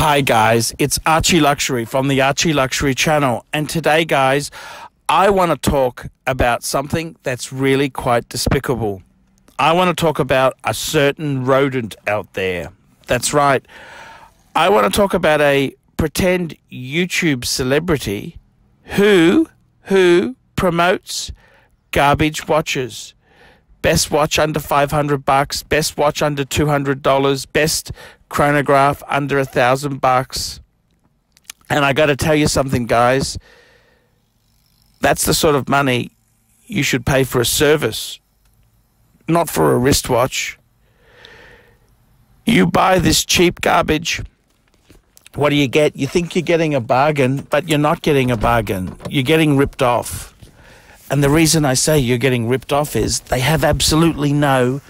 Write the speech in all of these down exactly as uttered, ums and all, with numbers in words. Hi guys, it's Archie Luxury from the Archie Luxury channel, and today guys, I want to talk about something that's really quite despicable. I want to talk about a certain rodent out there. That's right. I want to talk about a pretend YouTube celebrity who who promotes garbage watches. Best watch under five hundred bucks, best watch under two hundred dollars, best chronograph under a thousand bucks. And I got to tell you something, guys. That's the sort of money you should pay for a service, not for a wristwatch. You buy this cheap garbage. What do you get? You think you're getting a bargain, but you're not getting a bargain. You're getting ripped off. And the reason I say you're getting ripped off is they have absolutely no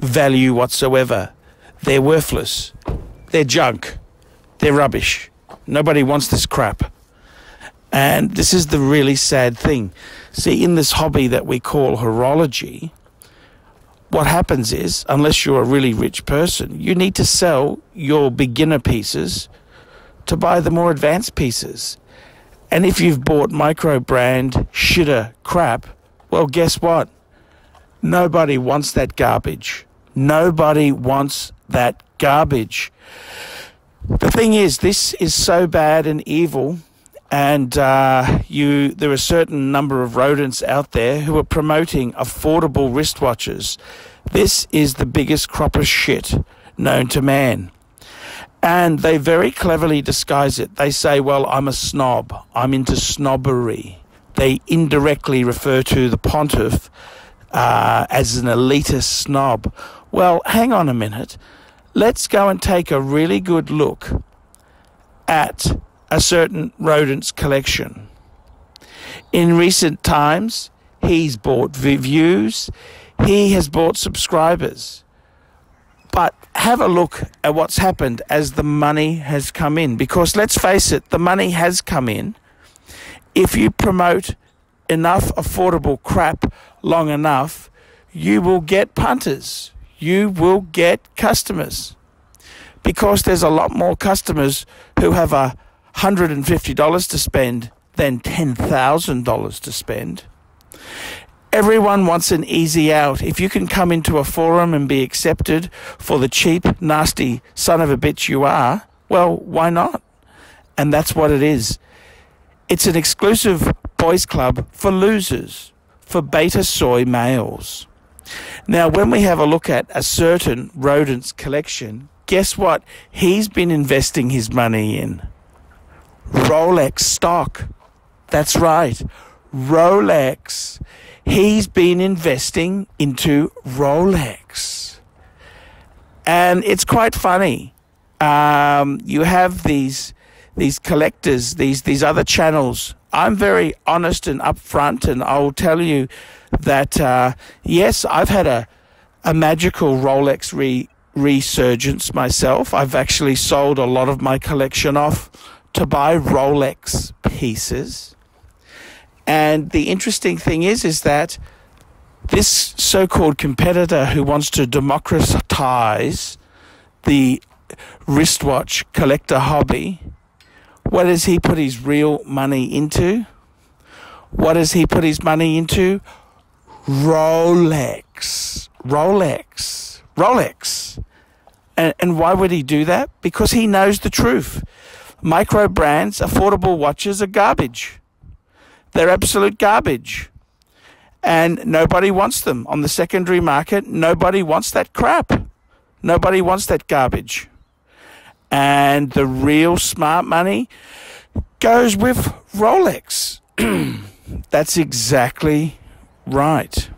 value whatsoever. They're worthless. They're junk. They're rubbish. Nobody wants this crap. And this is the really sad thing. See, in this hobby that we call horology, what happens is, unless you're a really rich person, you need to sell your beginner pieces to buy the more advanced pieces. And if you've bought micro-brand shitter crap, well, guess what? Nobody wants that garbage. Nobody wants that garbage. The thing is, this is so bad and evil, and uh, you, there are a certain number of rodents out there who are promoting affordable wristwatches. This is the biggest crop of shit known to man. And they very cleverly disguise it. They say, well, I'm a snob. I'm into snobbery. They indirectly refer to the Pontiff uh, as an elitist snob. Well, hang on a minute. Let's go and take a really good look at a certain rodent's collection. In recent times, he's bought views. He has bought subscribers. But have a look at what's happened as the money has come in. Because let's face it, the money has come in. If you promote enough affordable crap long enough, you will get punters. You will get customers. Because there's a lot more customers who have one hundred fifty dollars to spend than ten thousand dollars to spend. Everyone wants an easy out. If you can come into a forum and be accepted for the cheap, nasty son of a bitch you are, well, why not? And that's what it is. It's an exclusive boys' club for losers, for beta soy males. Now, when we have a look at a certain rodent's collection, guess what he's been investing his money in? Rolex stock. That's right. Rolex. He's been investing into Rolex. And it's quite funny. Um, you have these these collectors, these, these other channels. I'm very honest and upfront, and I'll tell you that, uh, yes, I've had a, a magical Rolex re resurgence myself. I've actually sold a lot of my collection off to buy Rolex pieces. And the interesting thing is, is that this so-called competitor who wants to democratize the wristwatch collector hobby, what does he put his real money into? What does he put his money into? Rolex. Rolex. Rolex. And, and why would he do that? Because he knows the truth. Micro brands, affordable watches are garbage. They're absolute garbage, and nobody wants them. On the secondary market, nobody wants that crap. Nobody wants that garbage. And the real smart money goes with Rolex. That's exactly right.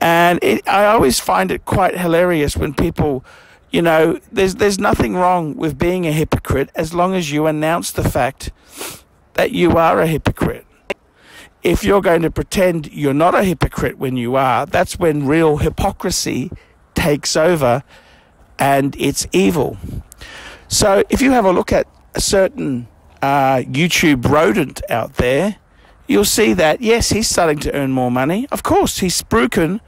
And it, I always find it quite hilarious when people, you know, there's, there's nothing wrong with being a hypocrite as long as you announce the fact that you are a hypocrite. If you're going to pretend you're not a hypocrite when you are, that's when real hypocrisy takes over and it's evil. So if you have a look at a certain uh, YouTube rodent out there, you'll see that, yes, he's starting to earn more money. Of course, he's spruiking,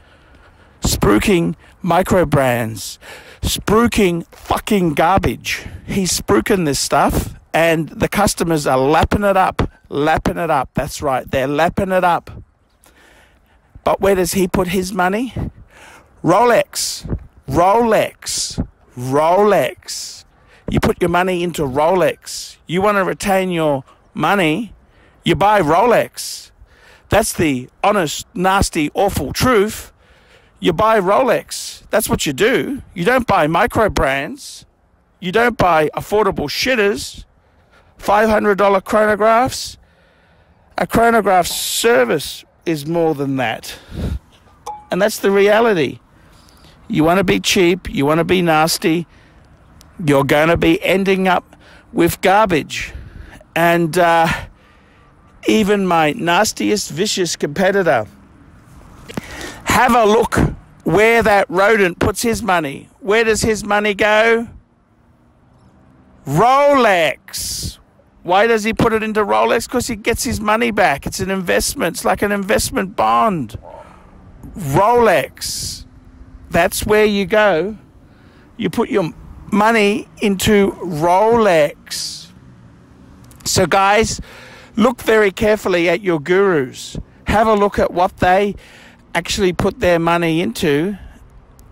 spruiking micro brands, spruiking fucking garbage. he's spruiking this stuff, and the customers are lapping it up, lapping it up. That's right, they're lapping it up. But where does he put his money? Rolex, Rolex, Rolex. You put your money into Rolex. You want to retain your money, you buy Rolex. That's the honest, nasty, awful truth. You buy Rolex. That's what you do. You don't buy micro brands. You don't buy affordable shitters, five hundred dollar chronographs. A chronograph service is more than that. And that's the reality. You want to be cheap. You want to be nasty. You're going to be ending up with garbage. And uh, even my nastiest, vicious competitor, have a look where that rodent puts his money. Where does his money go? Rolex. Why does he put it into Rolex? Because he gets his money back. It's an investment. It's like an investment bond. Rolex. That's where you go. You put your money into Rolex. So guys, look very carefully at your gurus. Have a look at what they actually put their money into.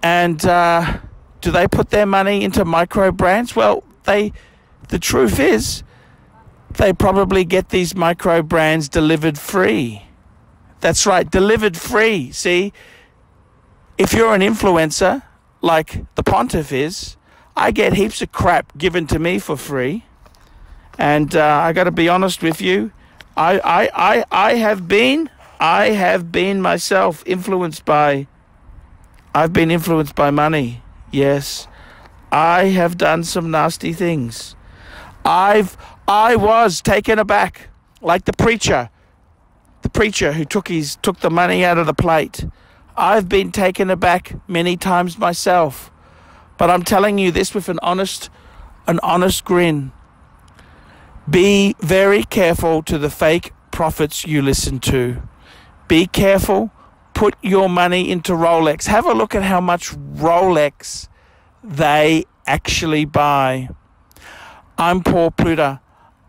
And uh, do they put their money into micro brands? Well, they, the truth is, they probably get these micro brands delivered free. That's right, delivered free. See, if you're an influencer, like the Pontiff is, I get heaps of crap given to me for free. And uh, I got to be honest with you, I, I, I, I have been, I have been myself influenced by, I've been influenced by money. Yes, I have done some nasty things. I've, I was taken aback, like the preacher, the preacher who took his, took the money out of the plate. I've been taken aback many times myself, but I'm telling you this with an honest, an honest grin. Be very careful to the fake prophets you listen to. Be careful. Put your money into Rolex. Have a look at how much Rolex they actually buy. I'm Paul Pluta.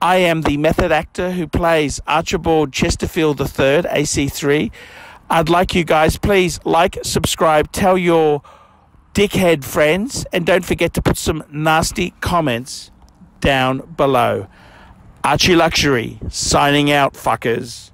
I am the method actor who plays Archibald Chesterfield the third, A C three. I'd like you guys, please like, subscribe, tell your dickhead friends, and don't forget to put some nasty comments down below. Archie Luxury, signing out, fuckers.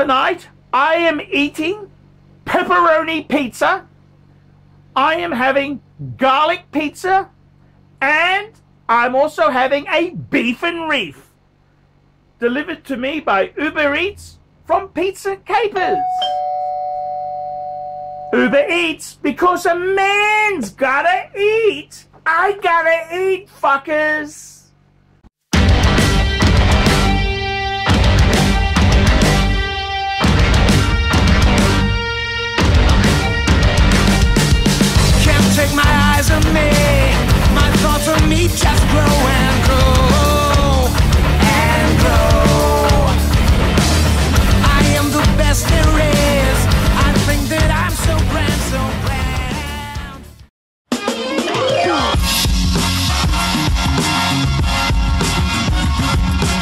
Tonight, I am eating pepperoni pizza. I am having garlic pizza. And I'm also having a beef and reef delivered to me by Uber Eats from Pizza Capers. Uber Eats, because a man's gotta eat. I gotta eat, fuckers. Take my eyes on me, my thoughts on me just grow and grow, and grow. I am the best there is, I think that I'm so grand, so grand.